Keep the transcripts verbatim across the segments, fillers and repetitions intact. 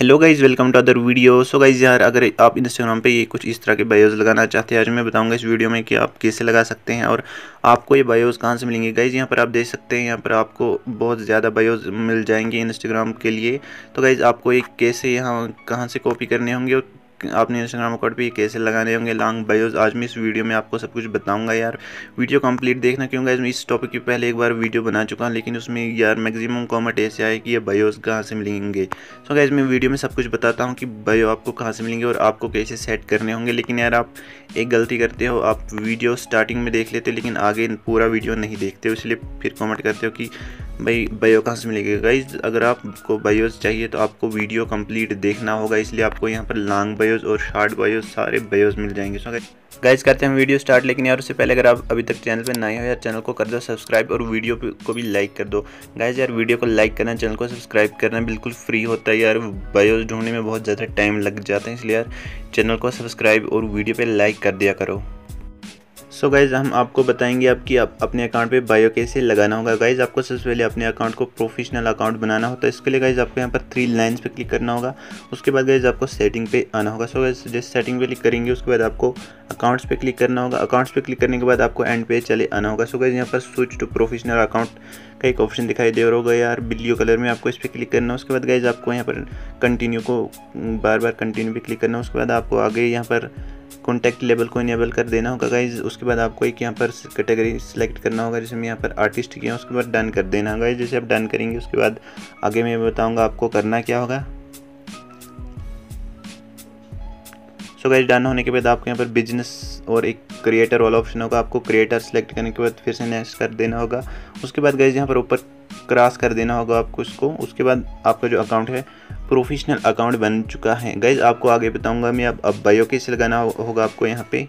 Hello guys, welcome to other video. So guys यार, अगर आप इंस्टाग्राम पे ये कुछ इस तरह के बायोज़ लगाना चाहते हैं, आज मैं बताऊंगा इस वीडियो में कि आप कैसे लगा सकते हैं और आपको ये बायोज़ कहाँ से मिलेंगे। गाइज़ यहाँ पर आप देख सकते हैं, यहाँ पर आपको बहुत ज़्यादा बायोज़ मिल जाएंगे इंस्टाग्राम के लिए। तो गाइज़ आपको ये कैसे यहाँ कहाँ से कॉपी करने होंगे और आपने इंस्टाग्राम अकाउंट पे ये कैसे लगाने होंगे लॉन्ग बायोज़, आज मैं इस वीडियो में आपको सब कुछ बताऊंगा। यार वीडियो कंप्लीट देखना, क्योंकि इसमें इस टॉपिक की पहले एक बार वीडियो बना चुका हूँ, लेकिन उसमें यार मैक्सिमम कमेंट ऐसे आए कि ये बायोज़ कहाँ से मिलेंगे। सो गाइस मैं वीडियो में सब कुछ बताता हूँ कि बायो आपको कहाँ से मिलेंगे और आपको कैसे सेट करने होंगे। लेकिन यार आप एक गलती करते हो, आप वीडियो स्टार्टिंग में देख लेते हो लेकिन आगे पूरा वीडियो नहीं देखते हो, इसलिए फिर कमेंट करते हो कि भाई बायो कहाँ से मिलेगी। गाइज़ अगर आपको बायोज़ चाहिए तो आपको वीडियो कंप्लीट देखना होगा, इसलिए आपको यहाँ पर लॉन्ग बायोज़ और शॉर्ट बायोज़ सारे बायोज़ मिल जाएंगे। सो गाइज़ करते हैं वीडियो स्टार्ट, लेकिन यार उससे पहले अगर आप अभी तक चैनल पर नए हो यार, चैनल को कर दो सब्सक्राइब और वीडियो को भी लाइक कर दो। गाइज़ यार वीडियो को लाइक करना, चैनल को सब्सक्राइब करना बिल्कुल फ्री होता है। यार बायोज़ ढूंढने में बहुत ज़्यादा टाइम लग जाता है, इसलिए यार चैनल को सब्सक्राइब और वीडियो पर लाइक कर दिया करो। सो so गाइज़ हम आपको बताएंगे आपकी आप अपने अकाउंट पे बायो कैसे लगाना होगा। गाइज़ आपको सबसे पहले अपने अकाउंट को प्रोफेशनल अकाउंट बनाना होता है, इसके लिए गाइज़ आपको यहाँ पर थ्री लाइंस पे क्लिक करना होगा। उसके बाद गाइज़ आपको सेटिंग पे आना होगा। सो गाइज़ जिस सेटिंग पे क्लिक करेंगे उसके बाद आपको अकाउंट्स पे क्लिक करना होगा। अकाउंट्स पे क्लिक करने के बाद आपको एंड पे चले आना होगा। सो गाइज़ यहाँ पर स्विच टू प्रोफेशनल अकाउंट का एक ऑप्शन दिखाई दे रहा होगा यार ब्लू कलर में, आपको इस पर क्लिक करना है। उसके बाद गाइज़ आपको यहाँ पर कंटिन्यू को बार बार कंटिन्यू पे क्लिक करना है। उसके बाद आपको आगे यहाँ पर कॉन्टैक्ट लेवल को इनेबल कर देना होगा गाइज़। उसके बाद आपको एक यहाँ पर कैटेगरी सिलेक्ट करना होगा, जैसे मैं यहाँ पर आर्टिस्ट किया, उसके बाद डन कर देना होगा गाइज़। जैसे आप डन करेंगे उसके बाद आगे मैं बताऊँगा आपको करना क्या होगा। सो गाइज़ डन होने के बाद आपको यहाँ पर बिजनेस और एक क्रिएटर वाला ऑप्शन होगा, आपको क्रिएटर सेलेक्ट करने के बाद फिर से नेक्स्ट कर देना होगा। उसके बाद गाइज़ यहाँ पर ऊपर क्रॉस कर देना होगा आपको इसको। उसके बाद आपका जो अकाउंट है प्रोफेशनल अकाउंट बन चुका है। गाइज़ आपको आगे बताऊंगा मैं अब अब बायो कैसे लगाना हो, होगा आपको यहाँ पे।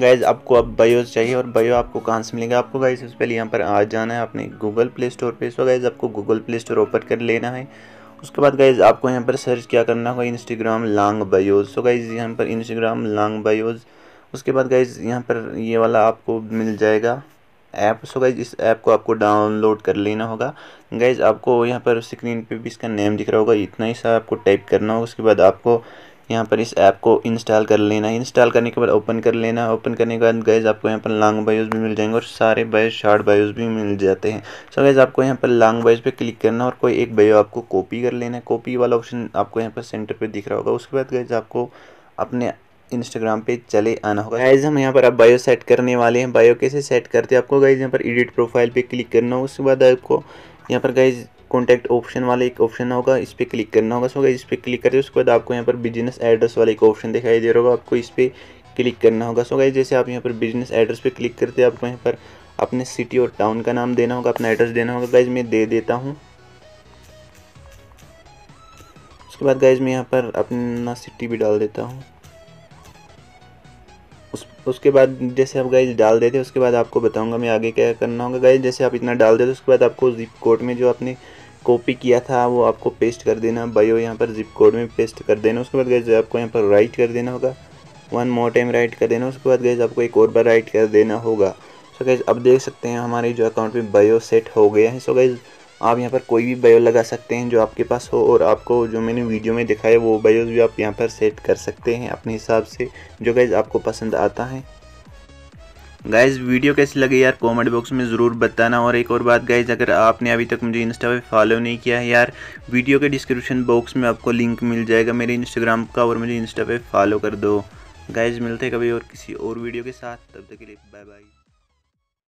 गाइज़ आपको अब बायोज़ चाहिए और बायो आपको कहाँ से मिलेगा। आपको गाइज़ सबसे पहले यहाँ पर आ जाना है अपने गूगल प्ले स्टोर पर। सो गाइज़ आपको गूगल प्ले स्टोर ओपन कर लेना है। उसके बाद गाइज़ आपको यहाँ पर सर्च क्या करना होगा, Instagram long bios. So guys यहाँ पर इंस्टाग्राम लॉन्ग बायोज़। उसके बाद गाइज़ यहाँ पर ये वाला आपको मिल जाएगा ऐप। सो गाइज़ इस ऐप को आपको डाउनलोड कर लेना होगा। गाइज़ आपको यहाँ पर स्क्रीन पे भी इसका नेम दिख रहा होगा, इतना ही सा आपको टाइप करना होगा। उसके बाद आपको यहाँ पर इस ऐप को इंस्टॉल कर लेना है। इंस्टॉल करने के बाद ओपन कर लेना है। ओपन करने के बाद गाइज़ आपको यहाँ पर लॉन्ग बायोज़ भी मिल जाएंगे और सारे बायोज़ शॉर्ट बायोज़ भी मिल जाते हैं। सो गाइज़ आपको यहाँ पर लॉन्ग बायोज़ पे क्लिक करना और कोई एक बायो आपको कॉपी कर लेना है। कॉपी वाला ऑप्शन आपको यहाँ पर सेंटर पर दिख रहा होगा। उसके बाद गाइज़ आपको अपने इंस्टाग्राम पे चले आना होगा। गाइज हम यहाँ पर अब बायो सेट करने वाले हैं। बायो कैसे सेट करते हैं, आपको गाइज यहाँ पर एडिट प्रोफाइल पे क्लिक करना होगा। उसके बाद आपको यहाँ पर गाइज कॉन्टैक्ट ऑप्शन वाला एक ऑप्शन होगा, इस पर क्लिक करना होगा। सो गाइज इस पर क्लिक करते हैं। उसके बाद आपको यहाँ पर बिजनेस एड्रेस वाला एक ऑप्शन दिखाई दे रहा होगा, आपको इस पर क्लिक करना होगा। सो गाइज जैसे आप यहाँ पर बिजनेस एड्रेस पर क्लिक करते हैं, आपको यहाँ पर अपने सिटी और टाउन का नाम देना होगा, अपना एड्रेस देना होगा। गाइज मैं दे देता हूँ। उसके बाद गाइज मैं यहाँ पर अपना सिटी भी डाल देता हूँ। उसके बाद जैसे आप गाइज डाल देते हैं, उसके बाद आपको बताऊंगा मैं आगे क्या करना होगा। गाइज जैसे आप इतना डाल देते, उसके बाद आपको ज़िप कोड में जो आपने कॉपी किया था वो आपको पेस्ट कर देना, बायो यहाँ पर ज़िप कोड में पेस्ट कर देना। उसके बाद गाइज आपको यहाँ पर राइट कर देना होगा, वन मोर टाइम राइट कर देना। उसके बाद गाइज आपको एक और बार राइट कर देना होगा। सो गाइज अब देख सकते हैं हमारे जो अकाउंट में बायो सेट हो गया है। सो गाइज आप यहाँ पर कोई भी बायो लगा सकते हैं जो आपके पास हो, और आपको जो मैंने वीडियो में दिखाया वो बायोज़ भी आप यहाँ पर सेट कर सकते हैं अपने हिसाब से, जो गाइज़ आपको पसंद आता है। गाइज़ वीडियो कैसी लगी यार कमेंट बॉक्स में ज़रूर बताना। और एक और बात गाइज़, अगर आपने अभी तक मुझे इंस्टा पे फॉलो नहीं किया है यार, वीडियो के डिस्क्रिप्शन बॉक्स में आपको लिंक मिल जाएगा मेरे इंस्टाग्राम का, और मुझे इंस्टा पे फॉलो कर दो। गाइज़ मिलते कभी और किसी और वीडियो के साथ, तब तक के लिए बाय बाय।